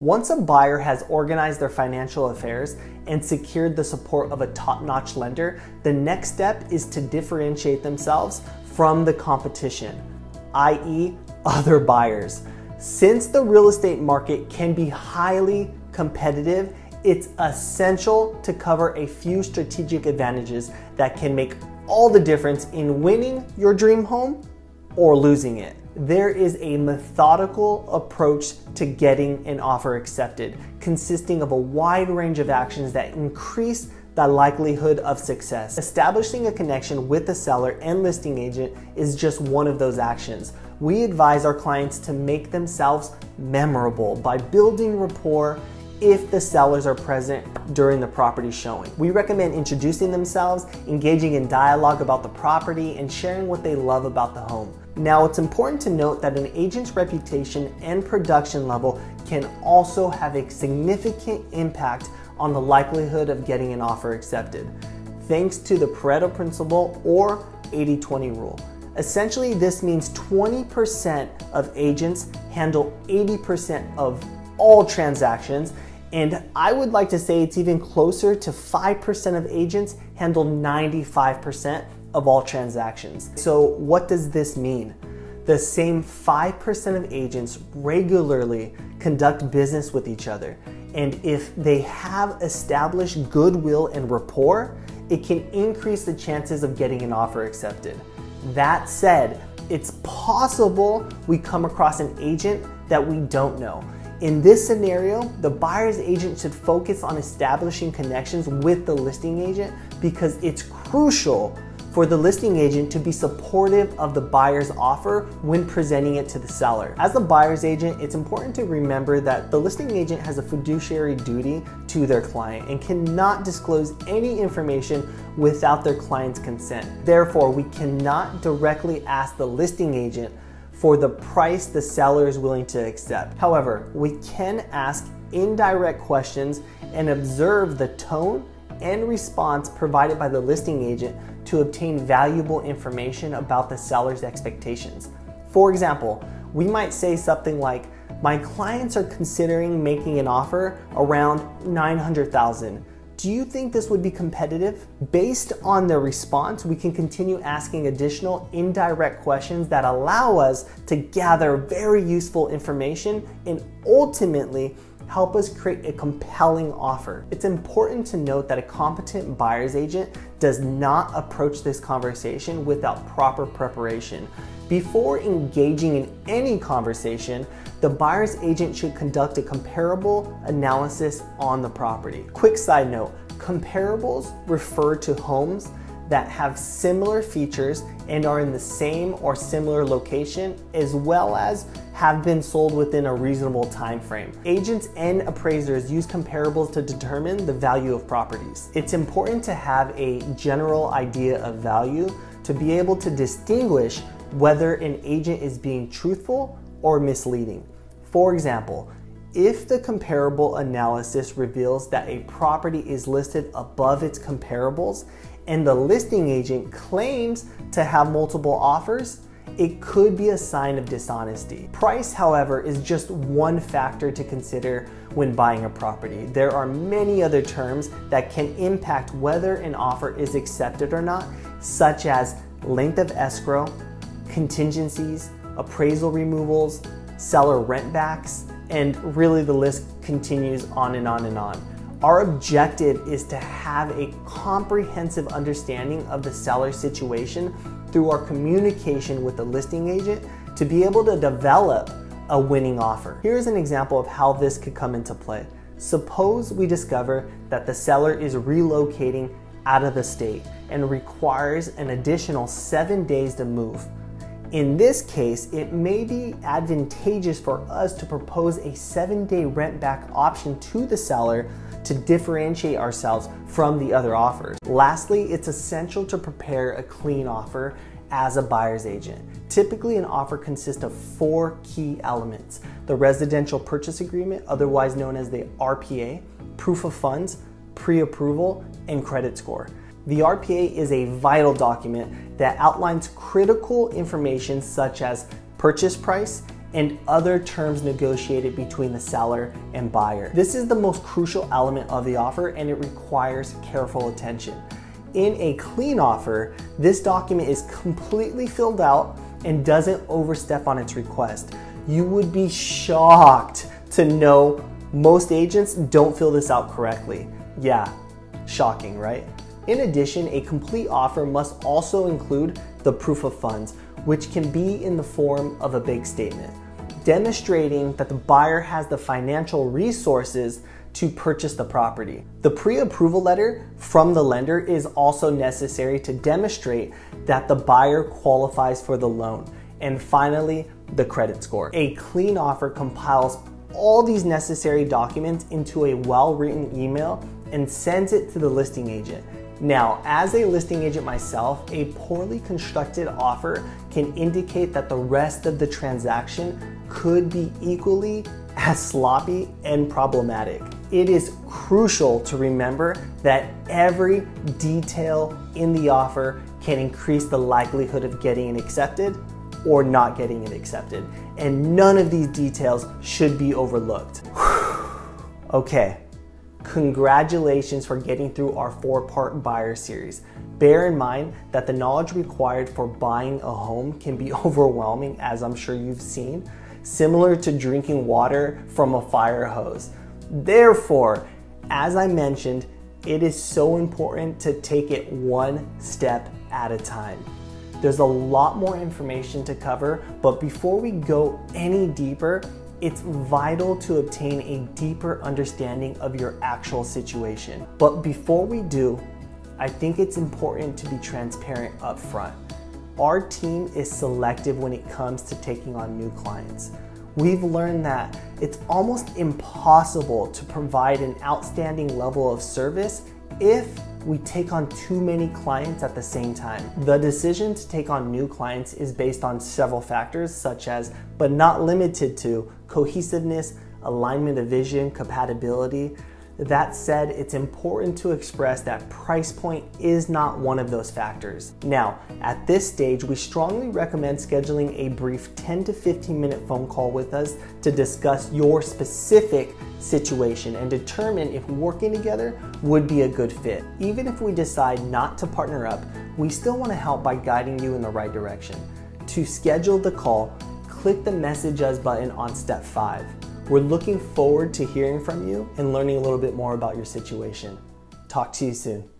Once a buyer has organized their financial affairs and secured the support of a top-notch lender, the next step is to differentiate themselves from the competition, i.e., other buyers. Since the real estate market can be highly competitive, it's essential to cover a few strategic advantages that can make all the difference in winning your dream home or losing it. There is a methodical approach to getting an offer accepted, consisting of a wide range of actions that increase the likelihood of success. Establishing a connection with the seller and listing agent is just one of those actions. We advise our clients to make themselves memorable by building rapport if the sellers are present during the property showing. We recommend introducing themselves, engaging in dialogue about the property, and sharing what they love about the home. Now, it's important to note that an agent's reputation and production level can also have a significant impact on the likelihood of getting an offer accepted, thanks to the Pareto Principle or 80-20 rule. Essentially, this means 20% of agents handle 80% of all transactions, and I would like to say it's even closer to 5% of agents handle 95% of all transactions. So what does this mean? The same 5% of agents regularly conduct business with each other, and if they have established goodwill and rapport, it can increase the chances of getting an offer accepted. That said, it's possible we come across an agent that we don't know. In this scenario, the buyer's agent should focus on establishing connections with the listing agent because it's crucial for the listing agent to be supportive of the buyer's offer when presenting it to the seller. As a buyer's agent, it's important to remember that the listing agent has a fiduciary duty to their client and cannot disclose any information without their client's consent. Therefore, we cannot directly ask the listing agent for the price the seller is willing to accept. However, we can ask indirect questions and observe the tone and response provided by the listing agent to obtain valuable information about the seller's expectations. For example, we might say something like, "My clients are considering making an offer around $900,000. Do you think this would be competitive?" Based on their response, we can continue asking additional indirect questions that allow us to gather very useful information and ultimately help us create a compelling offer. It's important to note that a competent buyer's agent does not approach this conversation without proper preparation. Before engaging in any conversation, the buyer's agent should conduct a comparable analysis on the property. Quick side note, comparables refer to homes that have similar features and are in the same or similar location, as well as have been sold within a reasonable time frame. Agents and appraisers use comparables to determine the value of properties. It's important to have a general idea of value to be able to distinguish whether an agent is being truthful or misleading. For example, if the comparable analysis reveals that a property is listed above its comparables and the listing agent claims to have multiple offers, it could be a sign of dishonesty. Price, however, is just one factor to consider when buying a property. There are many other terms that can impact whether an offer is accepted or not, such as length of escrow, contingencies, appraisal removals, seller rent backs, and really the list continues on and on and on. Our objective is to have a comprehensive understanding of the seller's situation through our communication with the listing agent to be able to develop a winning offer. Here's an example of how this could come into play. Suppose we discover that the seller is relocating out of the state and requires an additional 7 days to move. In this case, it may be advantageous for us to propose a 7-day rent back option to the seller to differentiate ourselves from the other offers. Lastly, it's essential to prepare a clean offer as a buyer's agent. Typically, an offer consists of 4 key elements: the Residential Purchase Agreement, otherwise known as the RPA, proof of funds, pre-approval, and credit score. The RPA is a vital document that outlines critical information such as purchase price and other terms negotiated between the seller and buyer. This is the most crucial element of the offer, and it requires careful attention. In a clean offer, this document is completely filled out and doesn't overstep on its request. You would be shocked to know most agents don't fill this out correctly. Yeah, shocking, right? In addition, a complete offer must also include the proof of funds, which can be in the form of a bank statement, demonstrating that the buyer has the financial resources to purchase the property. The pre-approval letter from the lender is also necessary to demonstrate that the buyer qualifies for the loan. And finally, the credit score. A clean offer compiles all these necessary documents into a well-written email and sends it to the listing agent. Now, as a listing agent myself, a poorly constructed offer can indicate that the rest of the transaction could be equally as sloppy and problematic. It is crucial to remember that every detail in the offer can increase the likelihood of getting it accepted or not getting it accepted, and none of these details should be overlooked. Okay, congratulations for getting through our four-part buyer series. Bear in mind that the knowledge required for buying a home can be overwhelming, as I'm sure you've seen, similar to drinking water from a fire hose. Therefore, as I mentioned, it is so important to take it one step at a time. There's a lot more information to cover, but before we go any deeper, it's vital to obtain a deeper understanding of your actual situation. But before we do, I think it's important to be transparent up front. Our team is selective when it comes to taking on new clients. We've learned that it's almost impossible to provide an outstanding level of service if we take on too many clients at the same time. The decision to take on new clients is based on several factors, such as, but not limited to, cohesiveness, alignment of vision, compatibility. That said, it's important to express that price point is not one of those factors. Now, at this stage, we strongly recommend scheduling a brief 10 to 15 minute phone call with us to discuss your specific situation and determine if working together would be a good fit. Even if we decide not to partner up, we still want to help by guiding you in the right direction. To schedule the call, click the message us button on step 5. We're looking forward to hearing from you and learning a little bit more about your situation. Talk to you soon.